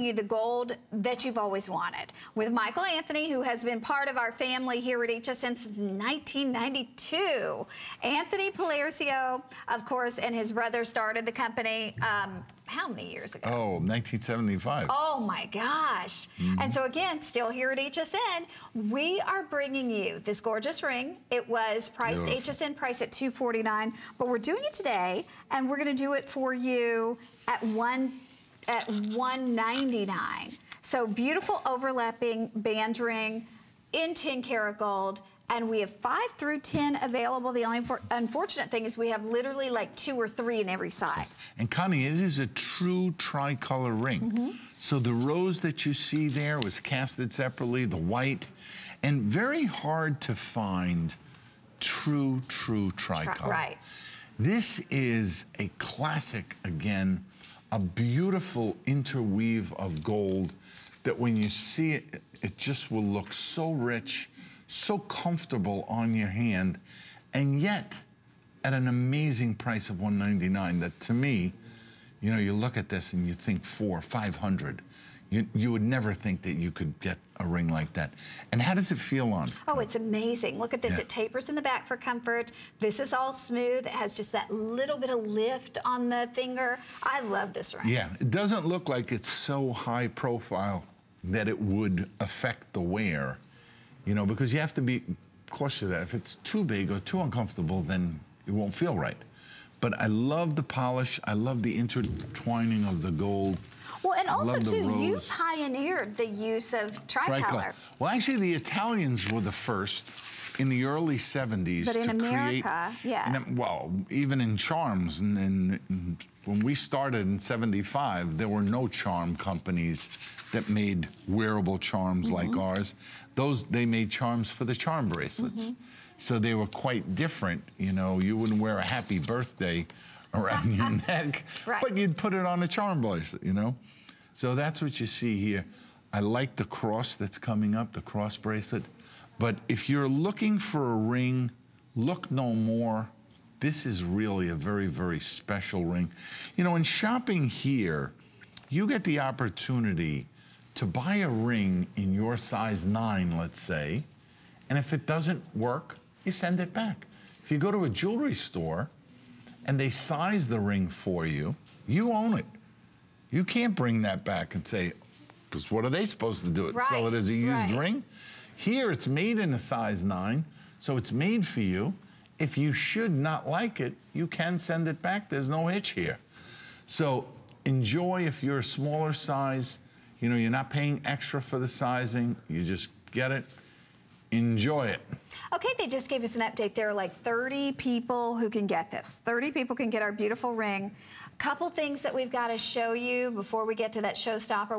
You the gold that you've always wanted with Michael Anthony, who has been part of our family here at HSN since 1992. Anthony Palacio, of course, and his brother started the company how many years ago? Oh, 1975. Oh my gosh. And so again, still here at HSN, we are bringing you this gorgeous ring. It was priced HSN price at $249, but we're doing it today and we're going to do it for you at $199. So beautiful overlapping band ring in 10 karat gold, and we have 5 through 10 available. The only unfortunate thing is we have literally like 2 or 3 in every size. And Connie, it is a true tricolor ring. So the rose that you see there was casted separately, the white, and very hard to find true tricolor. Right. This is a classic again. A beautiful interweave of gold that when you see it, it just will look so rich, so comfortable on your hand, and yet at an amazing price of $199. That to me, you know, you look at this and you think $400, $500. You would never think that you could get a ring like that. And how does it feel on? Oh, it's amazing. Look at this. It tapers in the back for comfort. This is all smooth. It has just that little bit of lift on the finger. I love this ring. Yeah, it doesn't look like it's so high profile that it would affect the wear, you know, because you have to be cautious of that. If it's too big or too uncomfortable, then it won't feel right. But I love the polish. I love the intertwining of the gold. Well, and also, too, you pioneered the use of tricolor. Well, actually, the Italians were the first in the early 70s. But in America, yeah. Well, even in charms, and when we started in 75, there were no charm companies that made wearable charms like ours. They made charms for the charm bracelets. So they were quite different. You know, you wouldn't wear a happy birthday around your neck, but you'd put it on a charm bracelet, you know? So that's what you see here. I like the cross that's coming up, the cross bracelet. But if you're looking for a ring, look no more. This is really a very, very special ring. You know, in shopping here, you get the opportunity to buy a ring in your size 9, let's say, and if it doesn't work, you send it back. If you go to a jewelry store, and they size the ring for you, you own it. You can't bring that back and say, because what are they supposed to do? It sell it as a used ring? Here it's made in a size 9, so it's made for you. If you should not like it, you can send it back. There's no hitch here. So enjoy if you're a smaller size. You know, you're not paying extra for the sizing. You just get it. Enjoy it. Okay, they just gave us an update. There are like 30 people who can get this. 30 people can get our beautiful ring. A couple things that we've got to show you before we get to that showstopper.